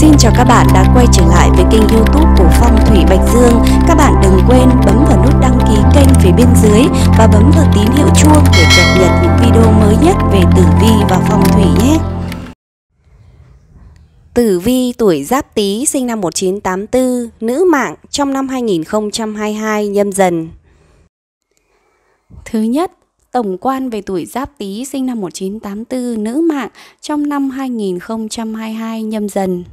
Xin chào các bạn đã quay trở lại với kênh YouTube của Phong Thủy Bạch Dương. Các bạn đừng quên bấm vào nút đăng ký kênh phía bên dưới và bấm vào tín hiệu chuông để cập nhật những video mới nhất về tử vi và phong thủy nhé. Tử vi tuổi Giáp Tý sinh năm 1984, nữ mạng, trong năm 2022 Nhâm Dần. Thứ nhất, tổng quan về tuổi Giáp Tý sinh năm 1984 nữ mạng trong năm 2022 Nhâm Dần.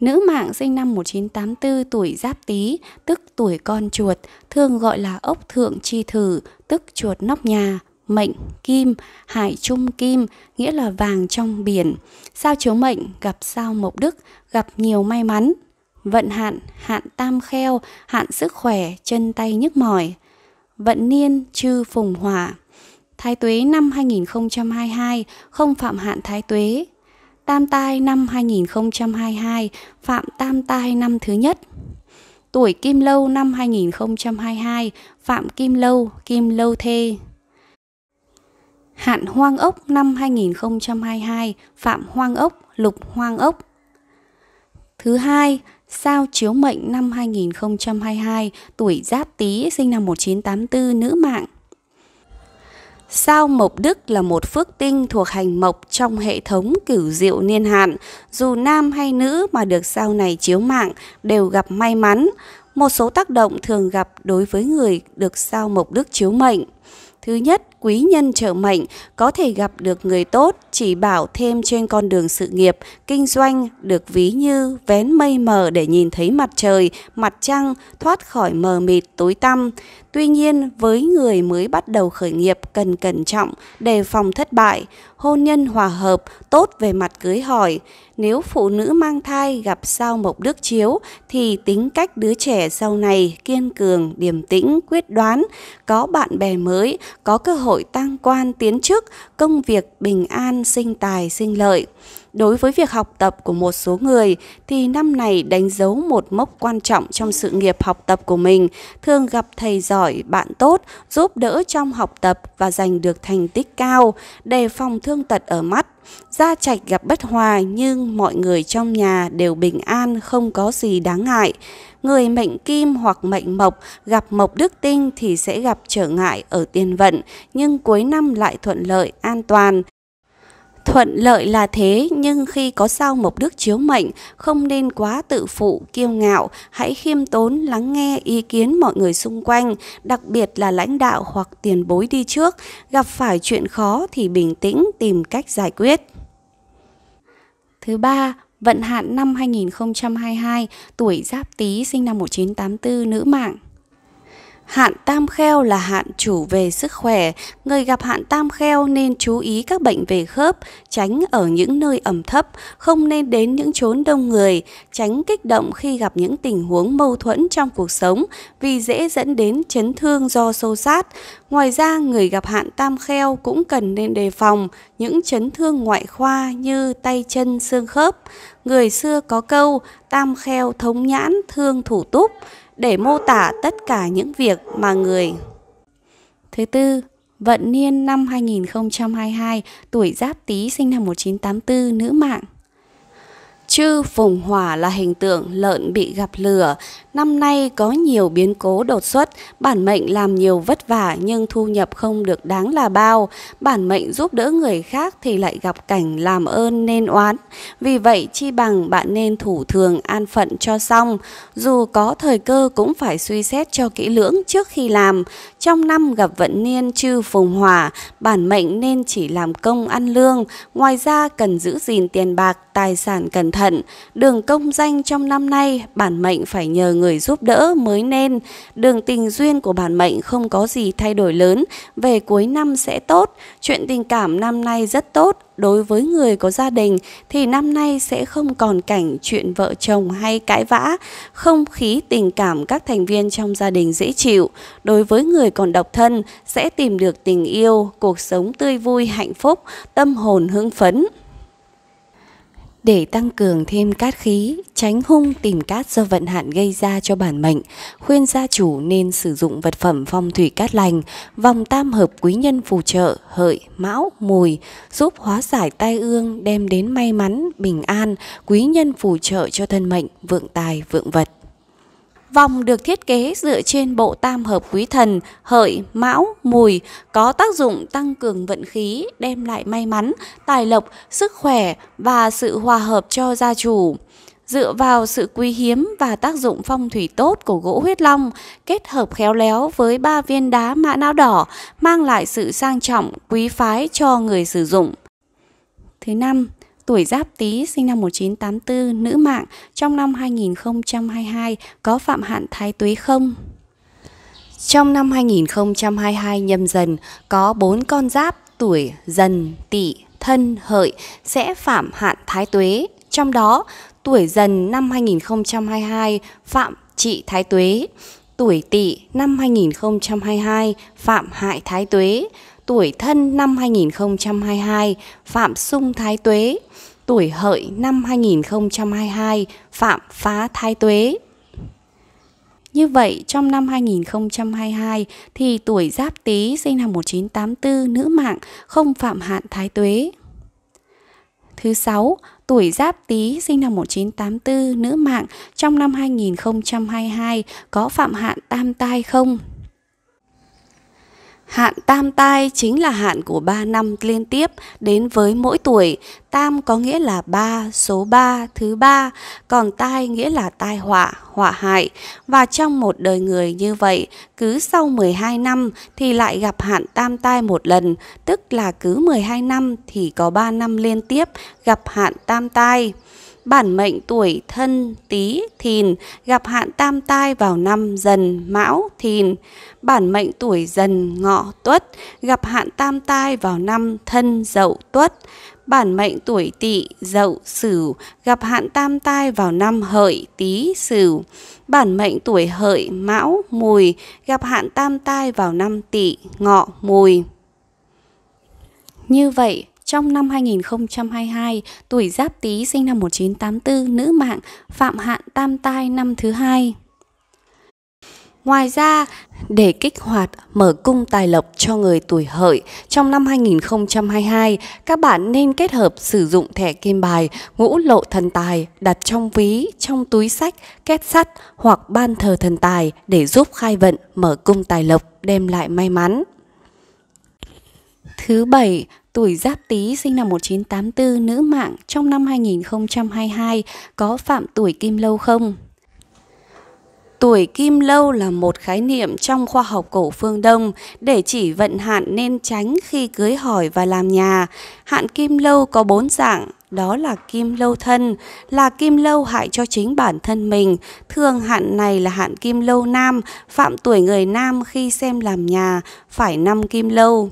Nữ mạng sinh năm 1984 tuổi Giáp Tý, tức tuổi con chuột, thường gọi là ốc thượng chi thử, tức chuột nóc nhà, mệnh kim, hải trung kim, nghĩa là vàng trong biển. Sao chiếu mệnh gặp sao Mộc Đức, gặp nhiều may mắn. Vận hạn, hạn tam kheo, hạn sức khỏe, chân tay nhức mỏi. Vận niên Trư Phùng Hỏa. Thái Tuế năm 2022 không phạm hạn Thái Tuế. Tam Tai năm 2022 phạm Tam Tai năm thứ nhất. Tuổi Kim Lâu năm 2022 phạm Kim Lâu Thê. Hạn Hoang Ốc năm 2022 phạm Hoang Ốc, lục Hoang Ốc. Thứ hai, sao chiếu mệnh năm 2022 tuổi Giáp Tý sinh năm 1984 nữ mạng. Sao Mộc Đức là một phước tinh thuộc hành mộc trong hệ thống cửu diệu niên hạn, dù nam hay nữ mà được sao này chiếu mạng đều gặp may mắn. Một số tác động thường gặp đối với người được sao Mộc Đức chiếu mệnh. Thứ nhất, quý nhân trợ mệnh, có thể gặp được người tốt, chỉ bảo thêm trên con đường sự nghiệp, kinh doanh, được ví như vén mây mờ để nhìn thấy mặt trời, mặt trăng, thoát khỏi mờ mịt, tối tăm. Tuy nhiên, với người mới bắt đầu khởi nghiệp cần cẩn trọng, đề phòng thất bại. Hôn nhân hòa hợp, tốt về mặt cưới hỏi. Nếu phụ nữ mang thai gặp sao Mộc Đức chiếu thì tính cách đứa trẻ sau này kiên cường, điềm tĩnh, quyết đoán, có bạn bè mới, có cơ hội tăng quan tiến chức, công việc bình an, sinh tài, sinh lợi. Đối với việc học tập của một số người thì năm này đánh dấu một mốc quan trọng trong sự nghiệp học tập của mình, thường gặp thầy giỏi, bạn tốt, giúp đỡ trong học tập và giành được thành tích cao, đề phòng thương tật ở mắt. Gia trạch gặp bất hòa nhưng mọi người trong nhà đều bình an, không có gì đáng ngại. Người mệnh kim hoặc mệnh mộc gặp Mộc Đức tinh thì sẽ gặp trở ngại ở tiền vận, nhưng cuối năm lại thuận lợi, an toàn. Thuận lợi là thế, nhưng khi có sao Mộc Đức chiếu mệnh, không nên quá tự phụ, kiêu ngạo, hãy khiêm tốn, lắng nghe ý kiến mọi người xung quanh, đặc biệt là lãnh đạo hoặc tiền bối đi trước, gặp phải chuyện khó thì bình tĩnh, tìm cách giải quyết. Thứ ba, vận hạn năm 2022, tuổi Giáp Tý sinh năm 1984, nữ mạng. Hạn tam kheo là hạn chủ về sức khỏe, người gặp hạn tam kheo nên chú ý các bệnh về khớp, tránh ở những nơi ẩm thấp, không nên đến những chốn đông người, tránh kích động khi gặp những tình huống mâu thuẫn trong cuộc sống vì dễ dẫn đến chấn thương do xô xát. Ngoài ra, người gặp hạn tam kheo cũng cần nên đề phòng những chấn thương ngoại khoa như tay chân, xương khớp. Người xưa có câu tam kheo thống nhãn, thương thủ túc, để mô tả tất cả những việc mà người. Thứ tư, vận niên năm 2022, tuổi Giáp Tý sinh năm 1984, nữ mạng. Trư Phùng Hỏa là hình tượng lợn bị gặp lửa. Năm nay có nhiều biến cố đột xuất, bản mệnh làm nhiều vất vả nhưng thu nhập không được đáng là bao. Bản mệnh giúp đỡ người khác thì lại gặp cảnh làm ơn nên oán. Vì vậy chi bằng bạn nên thủ thường an phận cho xong. Dù có thời cơ cũng phải suy xét cho kỹ lưỡng trước khi làm. Trong năm gặp vận niên Trư Phùng Hỏa, bản mệnh nên chỉ làm công ăn lương. Ngoài ra cần giữ gìn tiền bạc, tài sản cẩn thận. Đường công danh trong năm nay bản mệnh phải nhờ người giúp đỡ mới nên. Đường tình duyên của bản mệnh không có gì thay đổi lớn, về cuối năm sẽ tốt. Chuyện tình cảm năm nay rất tốt. Đối với người có gia đình thì năm nay sẽ không còn cảnh chuyện vợ chồng hay cãi vã. Không khí tình cảm các thành viên trong gia đình dễ chịu. Đối với người còn độc thân sẽ tìm được tình yêu, cuộc sống tươi vui, hạnh phúc, tâm hồn hưng phấn. Để tăng cường thêm cát khí, tránh hung tìm cát do vận hạn gây ra cho bản mệnh, khuyên gia chủ nên sử dụng vật phẩm phong thủy cát lành, vòng tam hợp quý nhân phù trợ, hợi, mão, mùi, giúp hóa giải tai ương, đem đến may mắn, bình an, quý nhân phù trợ cho thân mệnh, vượng tài, vượng vật. Vòng được thiết kế dựa trên bộ tam hợp quý thần, hợi, mão, mùi, có tác dụng tăng cường vận khí, đem lại may mắn, tài lộc, sức khỏe và sự hòa hợp cho gia chủ. Dựa vào sự quý hiếm và tác dụng phong thủy tốt của gỗ huyết long, kết hợp khéo léo với 3 viên đá mã não đỏ, mang lại sự sang trọng, quý phái cho người sử dụng. Thứ 5. Tuổi Giáp Tý, sinh năm 1984, nữ mạng, trong năm 2022 có phạm hạn Thái Tuế không? Trong năm 2022 Nhâm Dần có 4 con giáp tuổi Dần, Tỵ, Thân, Hợi sẽ phạm hạn Thái Tuế, trong đó tuổi Dần năm 2022 phạm trị Thái Tuế, tuổi Tỵ năm 2022 phạm hại Thái Tuế, tuổi Thân năm 2022 phạm xung Thái Tuế, tuổi Hợi năm 2022 phạm phá Thái Tuế. Như vậy trong năm 2022 thì tuổi Giáp Tý sinh năm 1984 nữ mạng không phạm hạn Thái Tuế. Thứ 6, tuổi Giáp Tý sinh năm 1984 nữ mạng, trong năm 2022 có phạm hạn Tam Tai không? Hạn tam tai chính là hạn của 3 năm liên tiếp đến với mỗi tuổi. Tam có nghĩa là 3, số 3, thứ 3, còn tai nghĩa là tai họa, họa hại. Và trong một đời người như vậy, cứ sau 12 năm thì lại gặp hạn tam tai một lần, tức là cứ 12 năm thì có 3 năm liên tiếp gặp hạn tam tai. Bản mệnh tuổi Thân, Tý, Thìn gặp hạn tam tai vào năm Dần, Mão, Thìn. Bản mệnh tuổi Dần, Ngọ, Tuất gặp hạn tam tai vào năm Thân, Dậu, Tuất. Bản mệnh tuổi Tỵ, Dậu, Sửu gặp hạn tam tai vào năm Hợi, Tý, Sửu. Bản mệnh tuổi Hợi, Mão, Mùi gặp hạn tam tai vào năm Tỵ, Ngọ, Mùi. Như vậy, trong năm 2022, tuổi Giáp Tý sinh năm 1984, nữ mạng, phạm hạn tam tai năm thứ 2. Ngoài ra, để kích hoạt mở cung tài lộc cho người tuổi Hợi, trong năm 2022, các bạn nên kết hợp sử dụng thẻ kim bài Ngũ Lộ Thần Tài đặt trong ví, trong túi xách, két sắt hoặc ban thờ thần tài để giúp khai vận mở cung tài lộc, đem lại may mắn. Thứ 7, tuổi Giáp Tý sinh năm 1984 nữ mạng, trong năm 2022 có phạm tuổi Kim Lâu không? Tuổi Kim Lâu là một khái niệm trong khoa học cổ phương Đông để chỉ vận hạn nên tránh khi cưới hỏi và làm nhà. Hạn Kim Lâu có 4 dạng, đó là Kim Lâu Thân, là Kim Lâu hại cho chính bản thân mình. Thường hạn này là hạn Kim Lâu nam, phạm tuổi người nam khi xem làm nhà, phải 5 Kim Lâu.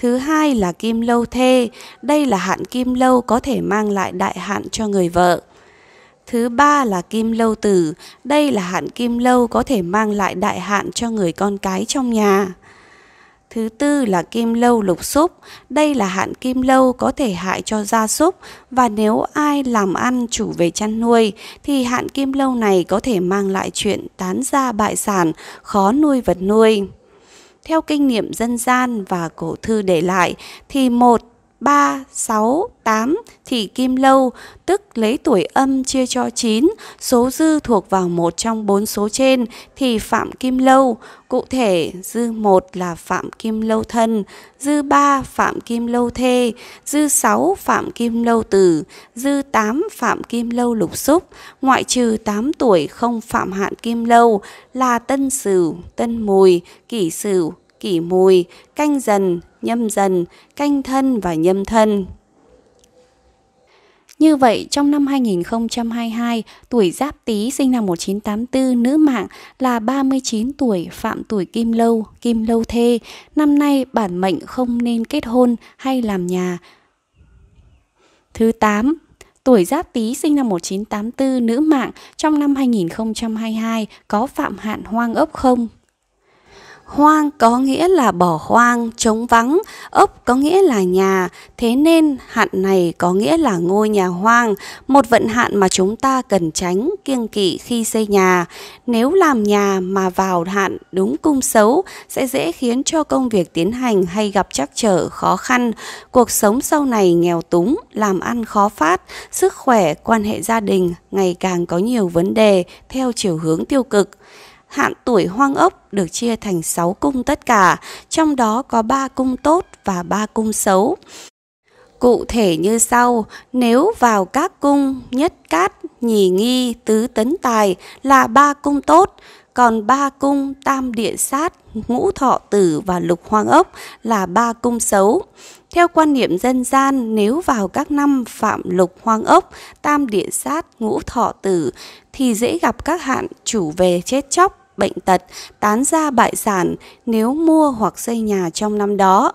Thứ 2 là Kim Lâu Thê, đây là hạn Kim Lâu có thể mang lại đại hạn cho người vợ. Thứ 3 là Kim Lâu Tử, đây là hạn Kim Lâu có thể mang lại đại hạn cho người con cái trong nhà. Thứ 4 là Kim Lâu Lục Xúc, đây là hạn Kim Lâu có thể hại cho gia súc, và nếu ai làm ăn chủ về chăn nuôi thì hạn Kim Lâu này có thể mang lại chuyện tán gia bại sản, khó nuôi vật nuôi. Theo kinh nghiệm dân gian và cổ thư để lại thì 1, 3, 6, 8 thì Kim Lâu, tức lấy tuổi âm chia cho 9, số dư thuộc vào một trong 4 số trên thì phạm Kim Lâu. Cụ thể, dư 1 là phạm Kim Lâu Thân, dư 3 phạm Kim Lâu Thê, dư 6 phạm Kim Lâu Tử, dư 8 phạm Kim Lâu Lục Xúc, ngoại trừ 8 tuổi không phạm hạn Kim Lâu là Tân Sửu, Tân Mùi, Kỷ Sửu, Kỷ Mùi, Canh Dần, Nhâm Dần, Canh Thân và Nhâm Thân. Như vậy, trong năm 2022, tuổi Giáp Tý sinh năm 1984 nữ mạng là 39 tuổi, phạm tuổi Kim Lâu, Kim Lâu Thê. Năm nay bản mệnh không nên kết hôn hay làm nhà. Thứ 8, tuổi Giáp Tý sinh năm 1984 nữ mạng, trong năm 2022 có phạm hạn Hoang Ốc không? Hoang có nghĩa là bỏ hoang, trống vắng, ốc có nghĩa là nhà, thế nên hạn này có nghĩa là ngôi nhà hoang, một vận hạn mà chúng ta cần tránh, kiêng kỵ khi xây nhà. Nếu làm nhà mà vào hạn đúng cung xấu sẽ dễ khiến cho công việc tiến hành hay gặp trắc trở, khó khăn, cuộc sống sau này nghèo túng, làm ăn khó phát, sức khỏe, quan hệ gia đình ngày càng có nhiều vấn đề theo chiều hướng tiêu cực. Hạn tuổi Hoang Ốc được chia thành 6 cung tất cả, trong đó có 3 cung tốt và 3 cung xấu. Cụ thể như sau, nếu vào các cung Nhất Cát, Nhì Nghi, Tứ Tấn Tài là 3 cung tốt, còn 3 cung Tam Địa Sát, Ngũ Thọ Tử và Lục Hoang Ốc là 3 cung xấu. Theo quan niệm dân gian, nếu vào các năm phạm lục hoang ốc, tam địa sát, ngũ thọ tử thì dễ gặp các hạn chủ về chết chóc, bệnh tật, tán gia bại sản nếu mua hoặc xây nhà trong năm đó.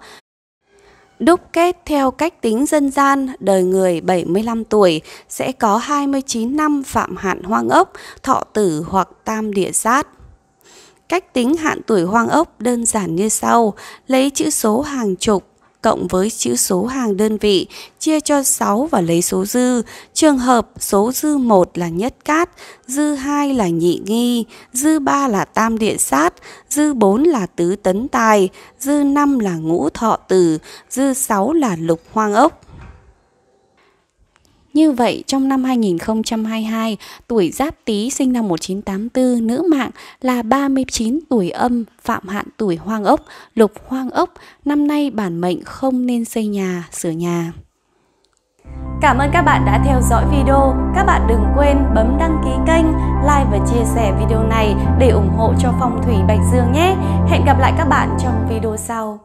Đúc kết theo cách tính dân gian, đời người 75 tuổi sẽ có 29 năm phạm hạn hoang ốc, thọ tử hoặc tam địa sát. Cách tính hạn tuổi hoang ốc đơn giản như sau, lấy chữ số hàng chục cộng với chữ số hàng đơn vị, chia cho 6 và lấy số dư. Trường hợp số dư 1 là nhất cát, dư 2 là nhị nghi, dư 3 là tam địa sát, dư 4 là tứ tấn tài, dư 5 là ngũ thọ tử, dư 6 là lục hoang ốc. Như vậy, trong năm 2022, tuổi Giáp Tý sinh năm 1984, nữ mạng là 39 tuổi âm, phạm hạn tuổi Hoang Ốc, lục Hoang Ốc. Năm nay bản mệnh không nên xây nhà, sửa nhà. Cảm ơn các bạn đã theo dõi video. Các bạn đừng quên bấm đăng ký kênh, like và chia sẻ video này để ủng hộ cho Phong Thủy Bạch Dương nhé. Hẹn gặp lại các bạn trong video sau.